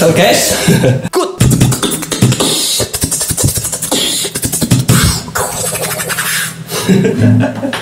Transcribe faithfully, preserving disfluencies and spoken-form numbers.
Yes, okay. Good.